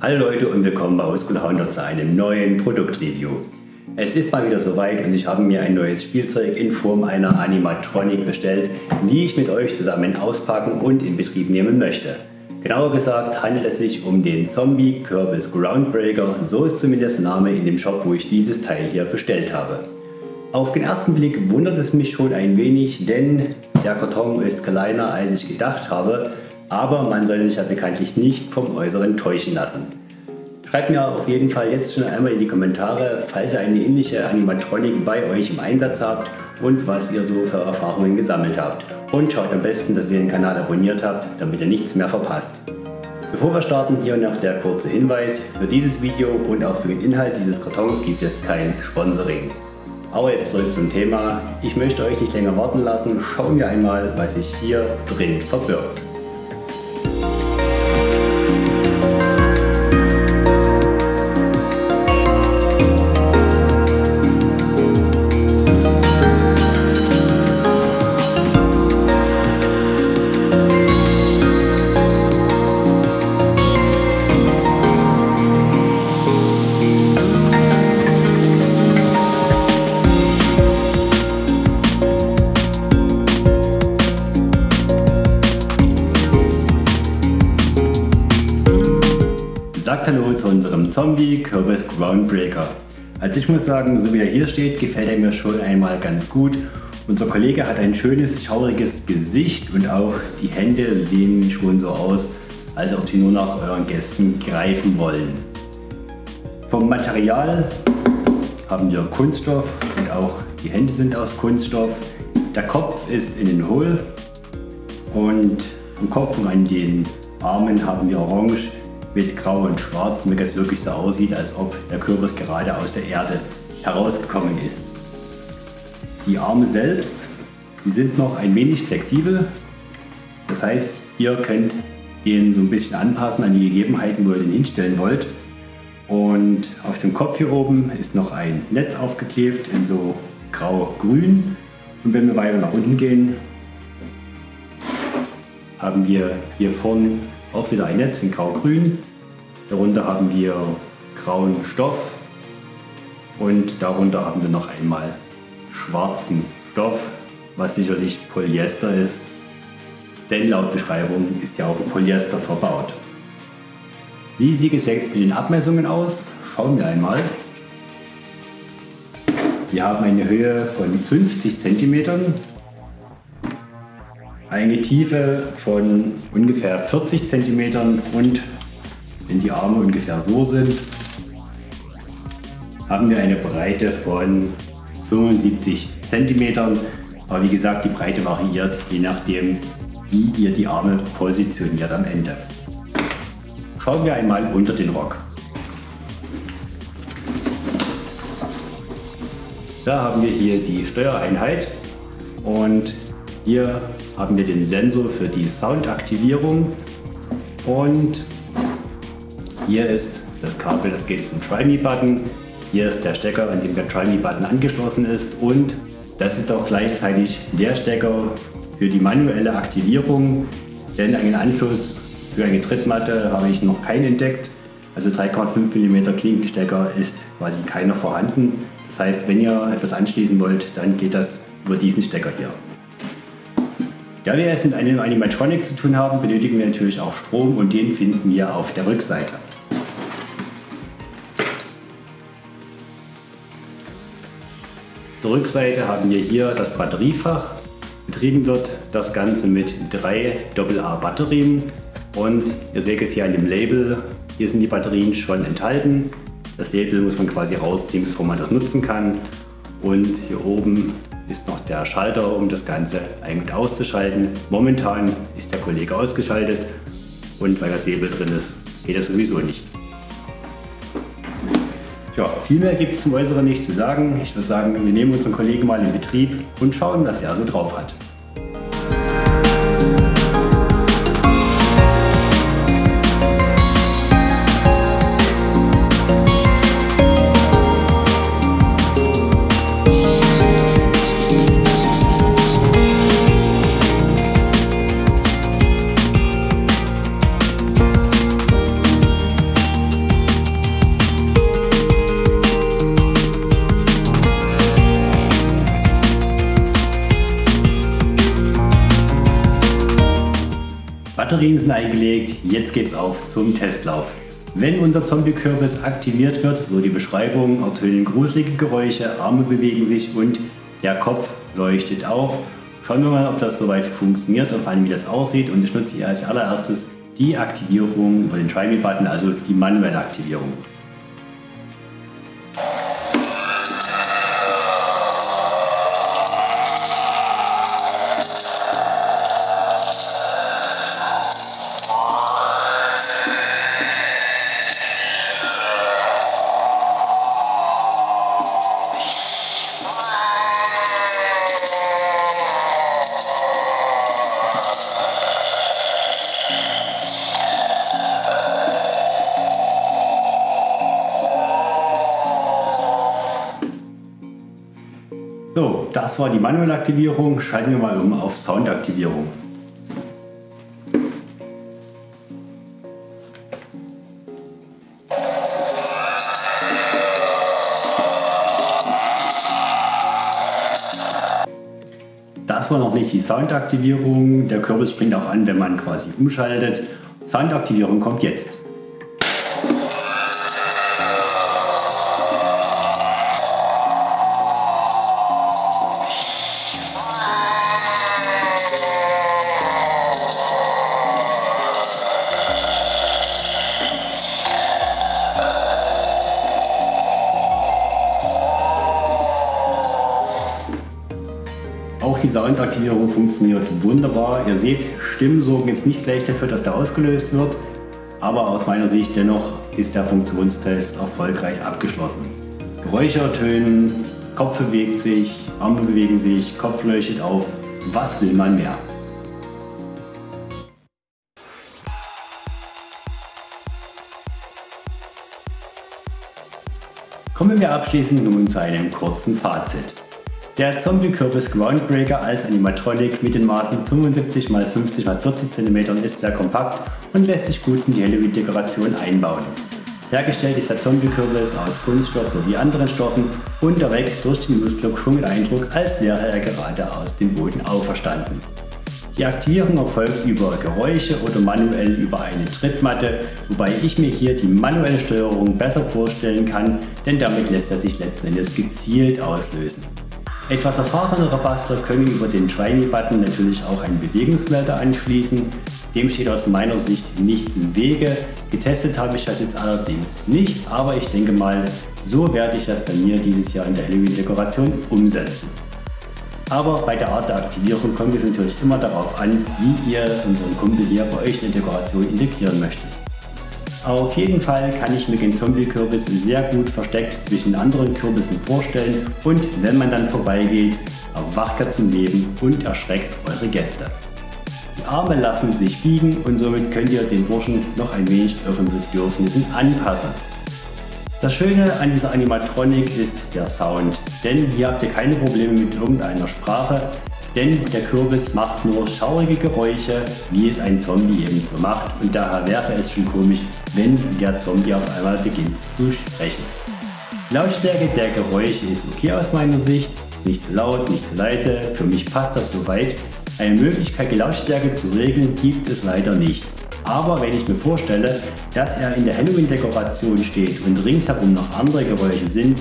Hallo Leute und willkommen bei Oldschool zu einem neuen Produktreview. Es ist mal wieder soweit und ich habe mir ein neues Spielzeug in Form einer Animatronic bestellt, die ich mit euch zusammen auspacken und in Betrieb nehmen möchte. Genauer gesagt handelt es sich um den Zombie Kürbis Groundbreaker, so ist zumindest der Name in dem Shop, wo ich dieses Teil hier bestellt habe. Auf den ersten Blick wundert es mich schon ein wenig, denn der Karton ist kleiner als ich gedacht habe. Aber man soll sich ja bekanntlich nicht vom Äußeren täuschen lassen. Schreibt mir auf jeden Fall jetzt schon einmal in die Kommentare, falls ihr eine ähnliche Animatronic bei euch im Einsatz habt und was ihr so für Erfahrungen gesammelt habt. Und schaut am besten, dass ihr den Kanal abonniert habt, damit ihr nichts mehr verpasst. Bevor wir starten, hier noch der kurze Hinweis: Für dieses Video und auch für den Inhalt dieses Kartons gibt es kein Sponsoring. Aber jetzt zurück zum Thema. Ich möchte euch nicht länger warten lassen. Schauen wir einmal, was sich hier drin verbirgt. Sagt Hallo zu unserem Zombie Kürbis Groundbreaker. Also ich muss sagen, so wie er hier steht, gefällt er mir schon einmal ganz gut. Unser Kollege hat ein schönes, schauriges Gesicht und auch die Hände sehen schon so aus, als ob sie nur nach euren Gästen greifen wollen. Vom Material haben wir Kunststoff und auch die Hände sind aus Kunststoff. Der Kopf ist innenhohl und am Kopf und an den Armen haben wir orange mit grau und schwarz, damit es wirklich so aussieht, als ob der Kürbis gerade aus der Erde herausgekommen ist. Die Arme selbst, die sind noch ein wenig flexibel. Das heißt, ihr könnt den so ein bisschen anpassen an die Gegebenheiten, wo ihr den hinstellen wollt. Und auf dem Kopf hier oben ist noch ein Netz aufgeklebt in so grau-grün. Und wenn wir weiter nach unten gehen, haben wir hier vorne auch wieder ein Netz in grau-grün, darunter haben wir grauen Stoff und darunter haben wir noch einmal schwarzen Stoff, was sicherlich Polyester ist, denn laut Beschreibung ist ja auch Polyester verbaut. Wie sieht es jetzt mit den Abmessungen aus? Schauen wir einmal. Wir haben eine Höhe von 50 cm. Eine Tiefe von ungefähr 40 cm und wenn die Arme ungefähr so sind, haben wir eine Breite von 75 cm. Aber wie gesagt, die Breite variiert, je nachdem wie ihr die Arme positioniert am Ende. Schauen wir einmal unter den Rock. Da haben wir hier die Steuereinheit und hier haben wir den Sensor für die Soundaktivierung und hier ist das Kabel, das geht zum Try-Me-Button. Hier ist der Stecker, an dem der Try-Me-Button angeschlossen ist und das ist auch gleichzeitig der Stecker für die manuelle Aktivierung, denn einen Anschluss für eine Trittmatte habe ich noch keinen entdeckt. Also 3,5 mm Klinkenstecker ist quasi keiner vorhanden. Das heißt, wenn ihr etwas anschließen wollt, dann geht das über diesen Stecker hier. Da wir es mit einem Animatronic zu tun haben, benötigen wir natürlich auch Strom und den finden wir auf der Rückseite. Auf der Rückseite haben wir hier das Batteriefach. Betrieben wird das Ganze mit 3 AA-Batterien und ihr seht es hier an dem Label, hier sind die Batterien schon enthalten. Das Label muss man quasi rausziehen, bevor man das nutzen kann und hier oben ist noch der Schalter, um das Ganze ein- und auszuschalten. Momentan ist der Kollege ausgeschaltet und weil das Hebel drin ist, geht das sowieso nicht. Ja, viel mehr gibt es zum Äußeren nicht zu sagen. Ich würde sagen, wir nehmen unseren Kollegen mal in Betrieb und schauen, was er so drauf hat. Batterien sind eingelegt, jetzt geht's auf zum Testlauf. Wenn unser Zombie-Kürbis aktiviert wird, so die Beschreibung, ertönen gruselige Geräusche, Arme bewegen sich und der Kopf leuchtet auf. Schauen wir mal, ob das soweit funktioniert und vor allem wie das aussieht, und ich nutze hier als allererstes die Aktivierung über den Try-Me-Button, also die manuelle Aktivierung. So, das war die manuelle Aktivierung. Schalten wir mal um auf Soundaktivierung. Das war noch nicht die Soundaktivierung. Der Kürbis springt auch an, wenn man quasi umschaltet. Soundaktivierung kommt jetzt. Auch die Soundaktivierung funktioniert wunderbar. Ihr seht, Stimmen sorgen jetzt nicht gleich dafür, dass der ausgelöst wird, aber aus meiner Sicht dennoch ist der Funktionstest erfolgreich abgeschlossen. Geräusche ertönen, Kopf bewegt sich, Arme bewegen sich, Kopf leuchtet auf. Was will man mehr? Kommen wir abschließend nun zu einem kurzen Fazit. Der Zombie Kürbis Groundbreaker als Animatronic mit den Maßen 75 x 50 x 40 cm ist sehr kompakt und lässt sich gut in die Halloween-Dekoration einbauen. Hergestellt ist der Zombie Kürbis aus Kunststoff sowie anderen Stoffen und erweckt durch den Nusslook schon den Eindruck, als wäre er gerade aus dem Boden auferstanden. Die Aktivierung erfolgt über Geräusche oder manuell über eine Trittmatte, wobei ich mir hier die manuelle Steuerung besser vorstellen kann, denn damit lässt er sich letzten Endes gezielt auslösen. Etwas erfahrenere Bastler können über den Try-Me-Button natürlich auch einen Bewegungsmelder anschließen. Dem steht aus meiner Sicht nichts im Wege. Getestet habe ich das jetzt allerdings nicht, aber ich denke mal, so werde ich das bei mir dieses Jahr in der Halloween-Dekoration umsetzen. Aber bei der Art der Aktivierung kommt es natürlich immer darauf an, wie ihr unseren Kumpel hier bei euch in der Dekoration integrieren möchtet. Auf jeden Fall kann ich mir den Zombie-Kürbis sehr gut versteckt zwischen anderen Kürbissen vorstellen, und wenn man dann vorbeigeht, erwacht er zum Leben und erschreckt eure Gäste. Die Arme lassen sich biegen und somit könnt ihr den Burschen noch ein wenig euren Bedürfnissen anpassen. Das Schöne an dieser Animatronic ist der Sound, denn hier habt ihr keine Probleme mit irgendeiner Sprache, denn der Kürbis macht nur schaurige Geräusche, wie es ein Zombie eben so macht, und daher wäre es schon komisch, wenn der Zombie auf einmal beginnt zu sprechen. Die Lautstärke der Geräusche ist okay aus meiner Sicht, nicht zu laut, nicht zu leise, für mich passt das soweit. Eine Möglichkeit, die Lautstärke zu regeln, gibt es leider nicht. Aber wenn ich mir vorstelle, dass er in der Halloween-Dekoration steht und ringsherum noch andere Geräusche sind,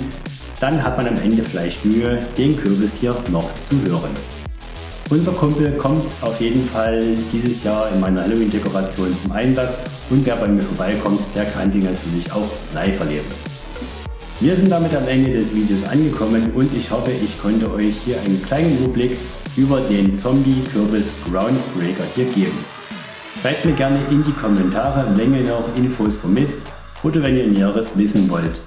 dann hat man am Ende vielleicht Mühe, den Kürbis hier noch zu hören. Unser Kumpel kommt auf jeden Fall dieses Jahr in meiner Halloween-Dekoration zum Einsatz, und wer bei mir vorbeikommt, der kann den natürlich auch live erleben. Wir sind damit am Ende des Videos angekommen und ich hoffe, ich ich konnte euch hier einen kleinen Überblick über den Zombie Kürbis Groundbreaker hier geben. Schreibt mir gerne in die Kommentare, wenn ihr noch Infos vermisst oder wenn ihr Näheres wissen wollt.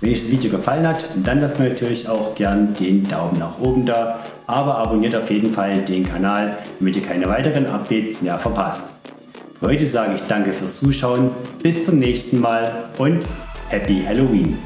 Wenn euch das Video gefallen hat, dann lasst mir natürlich auch gern den Daumen nach oben da, aber abonniert auf jeden Fall den Kanal, damit ihr keine weiteren Updates mehr verpasst. Für heute sage ich danke fürs Zuschauen, bis zum nächsten Mal und Happy Halloween!